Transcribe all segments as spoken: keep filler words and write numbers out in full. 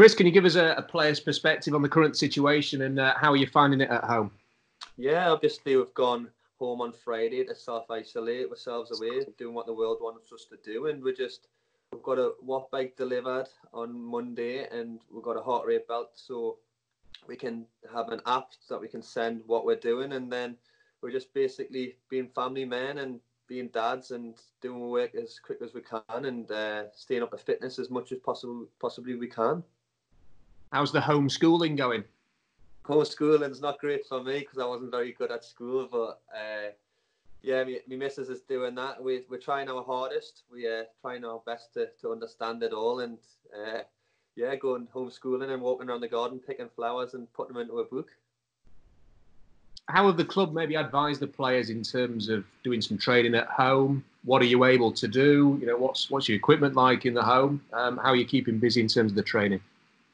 Chris, can you give us a, a player's perspective on the current situation and uh, how are you finding it at home? Yeah, obviously we've gone home on Friday to self-isolate ourselves away, doing what the world wants us to do, and we're just, we've got a watt bike delivered on Monday and we've got a heart rate belt, so we can have an app that we can send what we're doing, and then we're just basically being family men and being dads and doing work as quick as we can and uh, staying up at fitness as much as possible possibly we can. How's the homeschooling going? Homeschooling's not great for me because I wasn't very good at school, but uh, yeah, me, me missus is doing that. We, we're trying our hardest. We're uh, trying our best to, to understand it all and uh, yeah, going homeschooling and walking around the garden, picking flowers and putting them into a book. How have the club maybe advised the players in terms of doing some training at home? What are you able to do? You know, what's what's your equipment like in the home? Um, how are you keeping busy in terms of the training?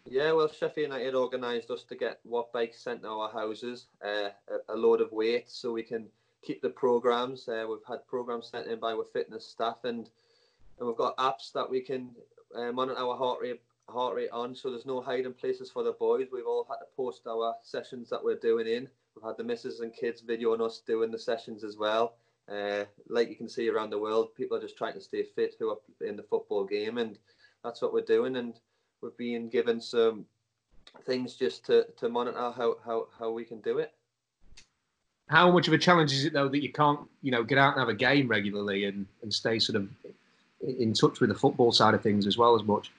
Yeah, well, Sheffield United organised us to get watt bikes sent to our houses, uh, a, a load of weight, so we can keep the programmes. Uh, we've had programmes sent in by our fitness staff, and, and we've got apps that we can uh, monitor our heart rate heart rate on, so there's no hiding places for the boys. We've all had to post our sessions that we're doing in. We've had the missus and kids videoing us doing the sessions as well. Uh, like you can see around the world, people are just trying to stay fit who are in the football game, and that's what we're doing. And we've been given some things just to, to monitor how, how, how we can do it. How much of a challenge is it, though, that you can't, you know, get out and have a game regularly and, and stay sort of in touch with the football side of things as well as much?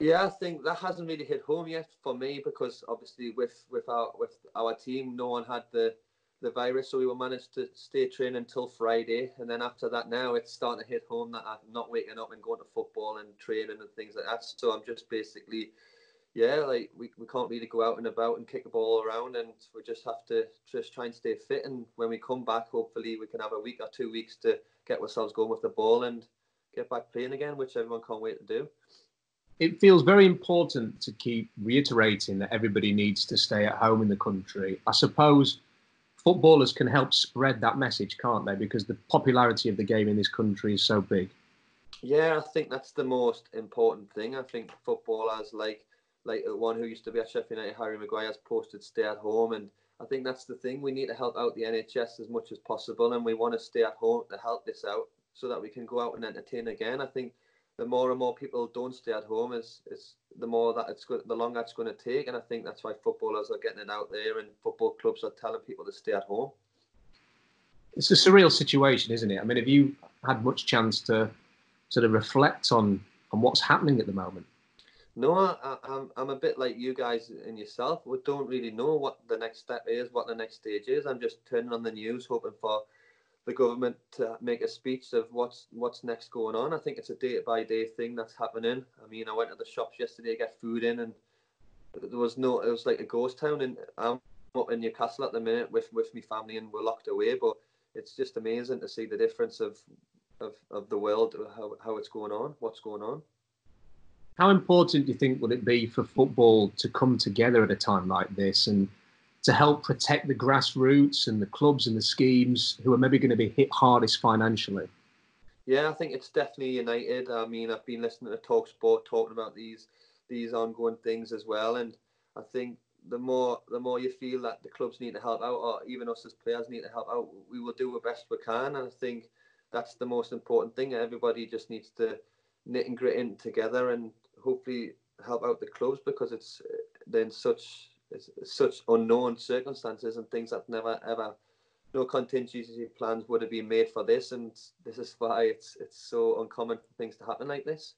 Yeah, I think that hasn't really hit home yet for me because obviously with, with our with our team, no one had the, the virus, so we were managed to stay training until Friday, and then after that now it's starting to hit home that I'm not waking up and going to football and training and things like that. So I'm just basically, yeah, like we, we can't really go out and about and kick the ball around, and we just have to just try and stay fit, and when we come back hopefully we can have a week or two weeks to get ourselves going with the ball and get back playing again, which everyone can't wait to do. It feels very important to keep reiterating that everybody needs to stay at home in the country. I suppose footballers can help spread that message, can't they? Because the popularity of the game in this country is so big. Yeah, I think that's the most important thing. I think footballers, like like the one who used to be at Sheffield United, Harry Maguire, has posted stay at home. And I think that's the thing. We need to help out the N H S as much as possible. And we want to stay at home to help this out so that we can go out and entertain again. I think the more and more people don't stay at home, is is the more that it's good, the longer it's going to take, and I think that's why footballers are getting it out there, and football clubs are telling people to stay at home. It's a surreal situation, isn't it? I mean, have you had much chance to sort of reflect on on what's happening at the moment? No, I, I'm I'm a bit like you guys and yourself. We don't really know what the next step is, what the next stage is. I'm just turning on the news, hoping for the government to make a speech of what's what's next going on. I think it's a day-by-day thing that's happening. I mean, I went to the shops yesterday to get food in, and there was no, it was like a ghost town, and I'm up in Newcastle at the minute with, with my family, and we're locked away, but it's just amazing to see the difference of, of, of the world, how, how it's going on, what's going on. How important do you think will it be for football to come together at a time like this, and to help protect the grassroots and the clubs and the schemes who are maybe going to be hit hardest financially? Yeah, I think it's definitely united. I mean, I've been listening to Talk Sport talking about these these ongoing things as well, and I think the more the more you feel that the clubs need to help out, or even us as players need to help out, we will do the best we can, and I think that's the most important thing. Everybody just needs to knit and grit in together and hopefully help out the clubs, because it's they're in such... It's such unknown circumstances and things that never ever, no contingency plans would have been made for this, and this is why it's it's so uncommon for things to happen like this.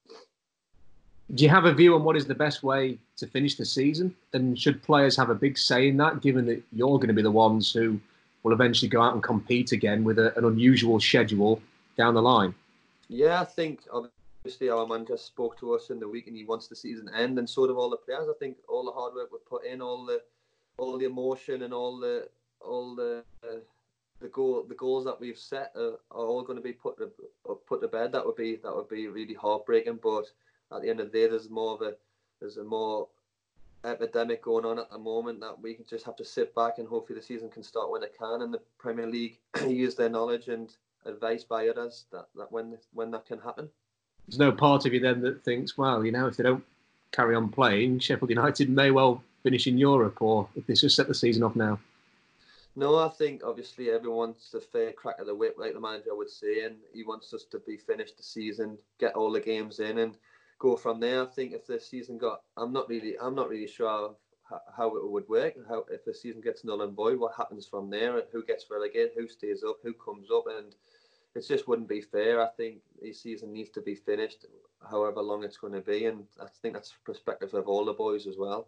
Do you have a view on what is the best way to finish the season, and should players have a big say in that, given that you're going to be the ones who will eventually go out and compete again with a, an unusual schedule down the line? Yeah, I think obviously our manager spoke to us in the week and he wants the season to end, and so do all the players. I think all the hard work we put in, all the all the emotion and all the all the uh, the goal the goals that we've set are, are all going to be put to, put to bed. That would be that would be really heartbreaking, but at the end of the day, there's more of a there's a more epidemic going on at the moment that we just have to sit back and hopefully the season can start when it can, and the Premier League use their knowledge and advice by others that, that when when that can happen. There's no part of you then that thinks, well, you know, if they don't carry on playing, Sheffield United may well finish in Europe, or if they just set the season off now? No, I think obviously everyone's a fair crack at the whip, like the manager would say, and he wants us to be finished the season, get all the games in, and go from there. I think if the season got, I'm not really, I'm not really sure how it would work. How if the season gets null and void, what happens from there? Who gets relegated? Who stays up? Who comes up? And it just wouldn't be fair. I think this season needs to be finished, however long it's going to be, and I think that's the perspective of all the boys as well.